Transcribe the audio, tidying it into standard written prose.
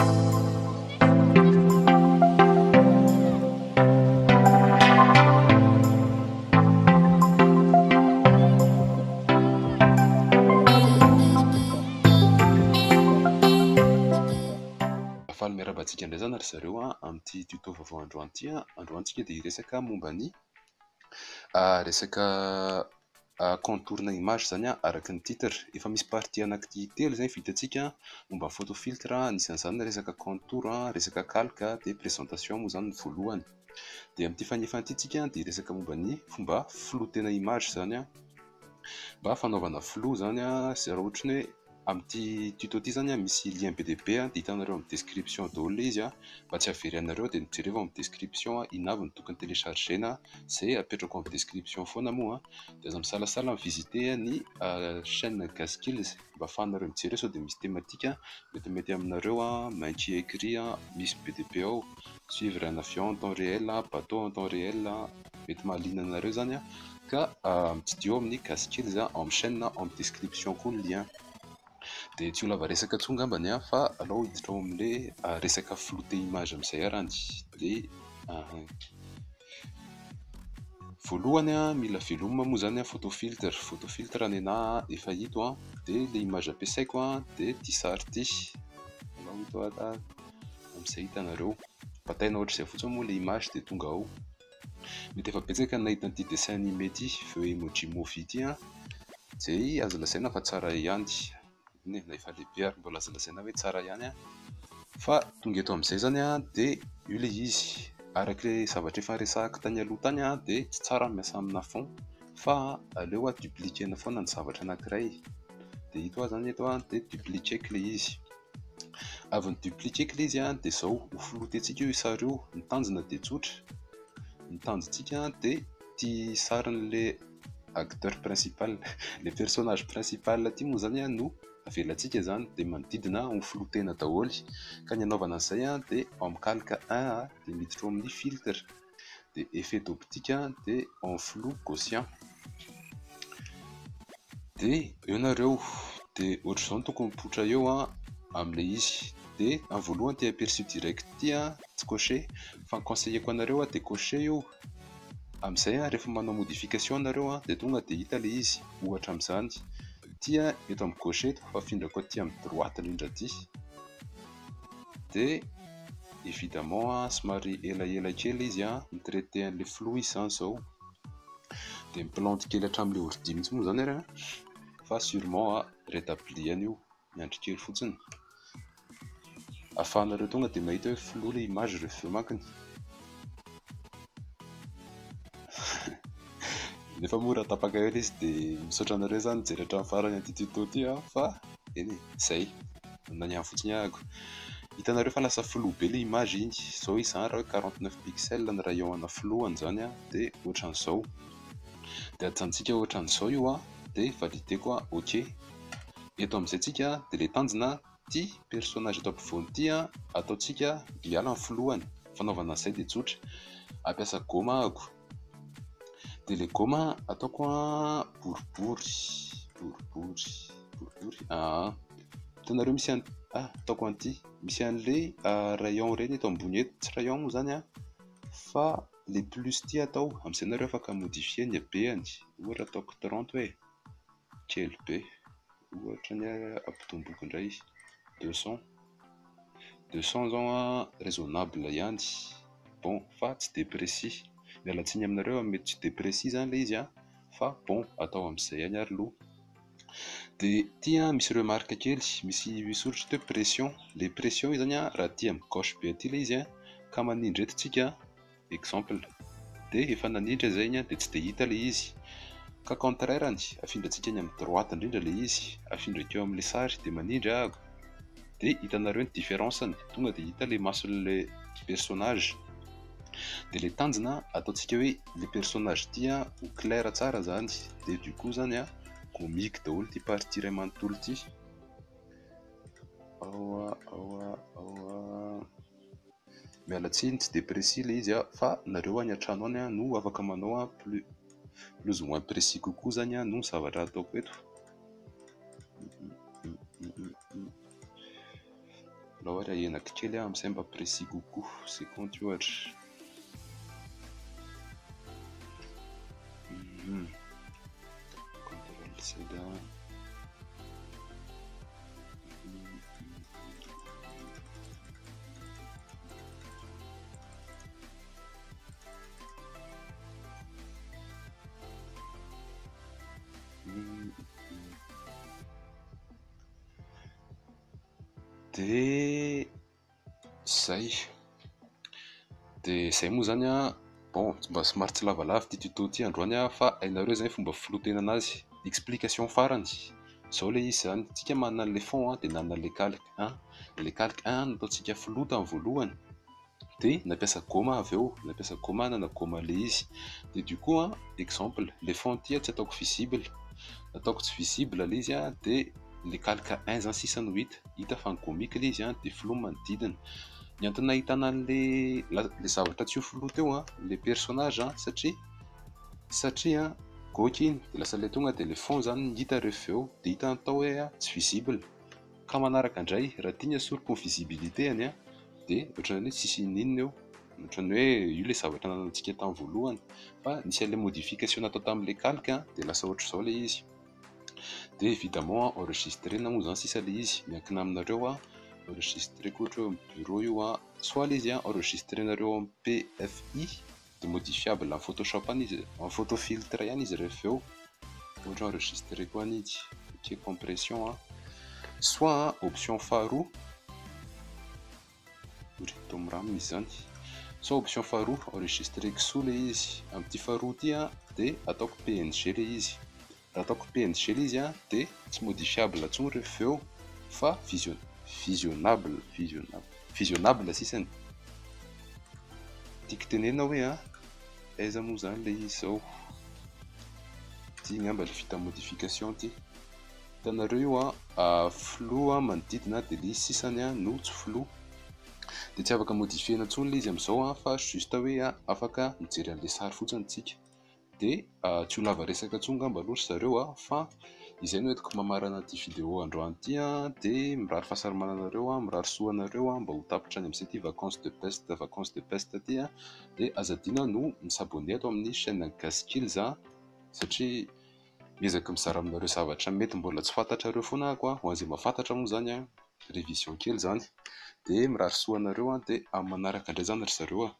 Mirabantsika indray zany ary zareo amin'ity tuto vaovao androantsika dia resaka mombany resaka contourna image zany araky ny titre. Efa misy partie anaky telo zany vitantsika momba photofiltre, nisan'izany resaka contour, resaka calque dia présentation moa zany voalohany. Dia amin'ity fanefany itsika dia resaka mombany fomba flotena image zany mba fanaovana flou zany zareo otrany hoe amin'ity tuto ity zany misy lien pdp dia hitanareo amin'ny description daholo izy mba tsy averanareo dia mijerevo amin'ny description inavy ny tokony téléchargena izay apetrako amin'ny description foana moa dia aza misalasala mivisite ny chaîne Gasy Skills mba ahafahanareo mijery sao dia misy tematika metimety aminareo mainty écrit misy pdp ao suivre un avion en temps réel, bateau en temps réel, mety mahaliana anareo zany ka mitsidio amin'ny Gasy Skills amin'ny chaîne amin'ny description koa ny lien. Dia tsy olava resaka tsony ngambany fa alao hiditra ao amin'ilay resaka floute image amin'izay arany. Dia voalohany mila velomina moa zany photofiltre. Photofiltre nena efa hito dia ilay image ampiasaiko dia ity sary ity. Alao hito amin'izay hitanareo. Bataina ohatr'izay fotsiny moa ilay image dia tonga ao. Mety efa betsaka ny nahita an'ity dessin animé ity veo emoji mofy ity izay azo lazaina fa tsara ihany. Ny efa lehibe ary mbola zalazaina hoe tsara ihany fa tonga eto amin'izay zany dia io ilay izy araka ilay zavatra efa resahako tany aloha tany dia tsy tsara miasa amina fon fa aleo dupliquena foana ny zavatra anankiray. Dia hito zany eto dia dupliqueko ilay izy. Avy ny dupliqueko ilay izy dia izao ho filotentsika io isareo ny tanjona dia tsotra ny tanjontsika dia ty sarin'ilay acteur principal le personnage principal ty moa zany no avellantsika zany dia manodidina ho filotena daholo ka ny anaovana an'izay dia ao amin'ny calque 1 dia miditra ao amin'ny filtre dia effet d'optique dia en flou gaussien. Dia eo nareo dia ohatr'izao ny tokony mipoitra eo amin'ilay izy. Dia amin'ny voalohany dia aperçu direct ity tsy coché fa ny conseilleko anareo dia coché eo. Amin'izay rehefa manao modification anareo dia tonga dia hita ilay izy. Ohatra amin'izany tia eto amin'ny gauche eto fa afindrako aty amin'ny droite indrindra aty. Dia évidemment somary elaela kely izy mitraité an'ilay flou izy zany izao dia miplante kely hatramin'ilay ordi mihitsy moa zany ary fa sûrement rétabliany io miandry kely fotsiny ahafahanareo tonga dia mahita hoe flou ilay image ireo vemakiny. Nefa mora tapaka eo ilay izy dia misaotra anareo zany mijery hatramin'ny farany an'ity tuto ity fa eny izay naniany fotsiny ahako. Hitanareo fa lasa flou be ilay image iny izao izy zany raha hoe 49 pixels ny rayon ana flouany zany dia ohatran'izao dia ajanontsika ohatran'izao io dia valideko ok. Eto amin'izay tsika dia ilay tanjona ity personnage eto ampovoany ity ataontsika hiala ny flouany. Fanaovana an'izay dia tsotra ampiasa goma ahako. Dia ilay goma ataoko boribory hitanareo misy ataoko an'ity misy an'ilay rayon ireny eto ambony eto tsy rayon moa zany fa ilay plus ity atao amin'izay nareo afaka modifier ny habeany. Ohatra ataoko 30 hoe kely be ohatra ny ampitomboiko indray 200 zao raisonnable ihany bon fa tsy dia précis. Mialatsiny aminareo mety tsy dia précis zany ilay izy fa bon atao amin'izay ihany ary loha. Dia ity misy remarque kely misy soratra teo pression. Ilay pression io zany raha aty amin'ny gauche be aty ilay izy ka manindra eto tsika exemple dia efa nanindra izay iny dia tsy dia hita ilay izy ka contrairany afindrantsika eny amin'ny droite indrindra ilay izy afindra keo amin'ilay sary dia manindra ahako dia hitanareo ny différenceny tonga dia hita ilay mason'ilay personnage. Dia ilay tanjona ataontsika hoe ilay personnage ity ho clair tsara zany dia du coup zany gomika daholo ity partie iray manontolo ity mialatsiny tsy dia précis ilay izy fa nareo any an-trano any no afaka manao plus ou moins précis kokoa zany no zavatra ataoko eto. Lower aí naquele am sempre preciso curvo se continuar. Control C dá. De saimo zany a bon mba smart lavalava ty tuto ty androany a fa ainareo zany fomba filotena anazy explication farany zao le izy zany tsika manana le fond a de nanana le calque 1 le calque 1 nataotsika filota amin'ny voalohany de nampiasa goma avy eo nampiasa goma na goma le izy de du coup a exemple le fond ty tsy ataoko visible ataoko tsy visible le izy a de le calque 1 zany 608 hita fa gomika le izy a de filoma manodidina. N'y a pas les avatars floutés, les personnages, c'est-à-dire la salle de téléphone, c'est un toit visible. Quand on a raté sur la visibilité, on a des signes, on a eu les avatars dans l'étiquette en voulant, pas les modifications à totem les calques de la salle de soleil. Évidemment, enregistrer nous en 6 à l'ise, mais que nous enregistrer contre un bureau soit les enregistrer en PFI de modifiable en Photoshop en photofiltre et en isrefeo pour enregistrer quoi nid qui compression soit option farou soit option farou enregistrer sous les un petit farou tiens de attaque PNG les attaque PNG les tiens de modifiable à tout refeo fa vision visionnable si c'est dictez nous ouais et ça nous a les so tiens bah le fit à modification ti t'en as eu à flou à mentir n'attend les six années nous flou de t'as pas modifié notre son les so à faire juste ouais à faire matériel de sarfout antique de tu l'as varié ça que tu n'as pas l'autre ça eu à faire. Izay no etiko mamarana ty vidéo androany ty de mirary fahasaromananareo mirary soanareo mba ho tapitra any amin'ity vacances de peste ty de azadina no misabonné ato amin'ny chaîne Gasy Skills satria miezaka mizara aminareo zavatra mety mbola tsy fantatrareo foana koa ho an'izay mahafantatra moa zany révision kely zany de mirary soanareo de amin'ny manaraka indray zany ry zareo.